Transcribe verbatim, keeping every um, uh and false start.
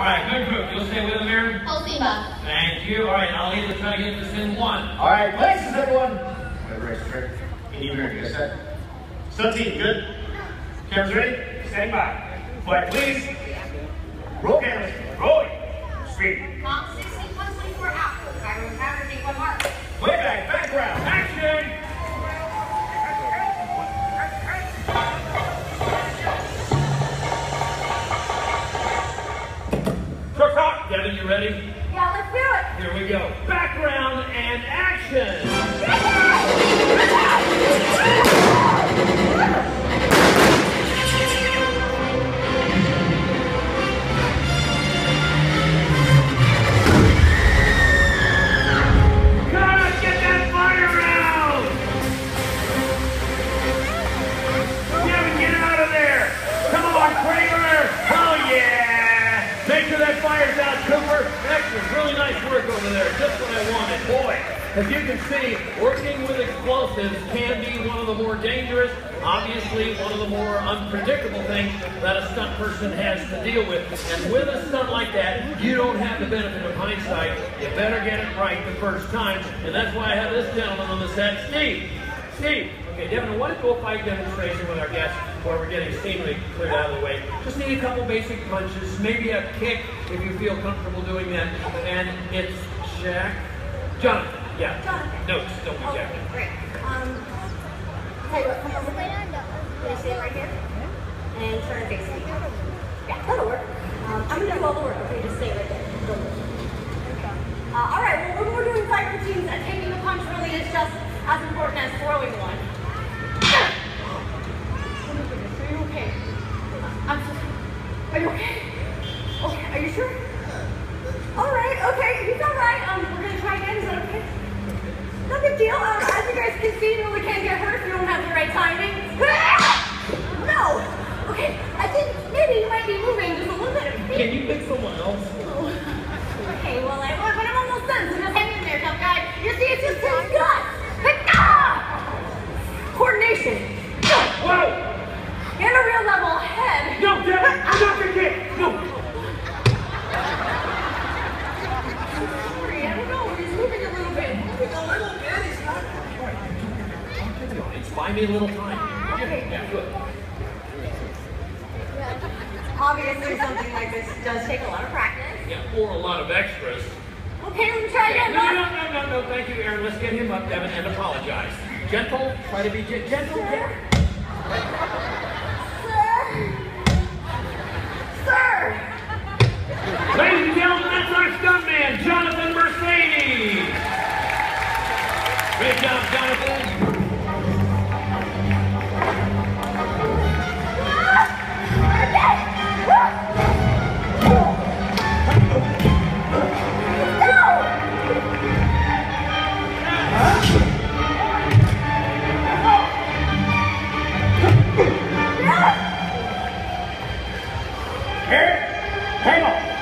All right, good group. You'll stay with them here? Posima. Thank you. All right, I'll leave to try to get this in one. All right, places, everyone. Race trick. Can you hear me? Yes, sir. seventeen, good. Cameras ready? Stand by. Quiet, please. Roll cameras. Roll it. Speed. Mom, sixteen one twenty-four out. Byron Powder, take one mark. Way back, background. Action. Devin, you ready? Yeah, let's do it. Here we go. Background and action. God, get that fire out! Devin, get out of there! Come on, Kramer! Oh, yeah! Make sure that fire's out. Cooper, excellent, really nice work over there, just what I wanted. Boy, as you can see, working with explosives can be one of the more dangerous, obviously one of the more unpredictable things that a stunt person has to deal with. And with a stunt like that, you don't have the benefit of hindsight. You better get it right the first time, and that's why I have this gentleman on the set, Steve. Steve, okay, Devin, I want to do a fight demonstration with our guests where we're getting seemingly cleared out of the way. Just need a couple basic punches, maybe a kick if you feel comfortable doing that. And it's Jack. Jonathan. Yeah. Jonathan. No, just don't be okay, Jack. Great. Um, tell you what, come over here. Can you stand right here? And turn facing me. Yeah, that'll work. Um, I'm going to do all the work, okay? Just stay right there. Don't move. Uh, all right, well, when we're doing fight routines, and taking a punch really is just as important as throwing one. Are you okay? Okay, are you sure? Alright, okay, he's alright. Um, we're gonna try again, is that okay? No big deal. Um, as you guys can see, you really can't get hurt if you don't have the right timing. No! Okay, I think maybe you might be moving just a little bit. Can you pick someone else? Oh. Okay, well, I, but I'm almost done, so just hang in there, tough guy. You see, it's just his guts! Coordination. Whoa! And a real level head. No, Devin, I'm not gonna get it. No. I'm sorry, I don't know. He's moving a little bit. Moving a little bit. He's not. All right, it's buy me a little time. Okay. Yeah, good. Obviously, something like this does take a lot of practice. Yeah, or a lot of extras. Okay, let me try again. No, no, no, no, no. Thank you, Aaron. Let's get him up, Devin, and apologize. Gentle. Try to be gentle. Sure. Ladies and gentlemen, that's our stuntman, Jonathan Mercedes. Great job, Jonathan. No! No! Eric, hang on.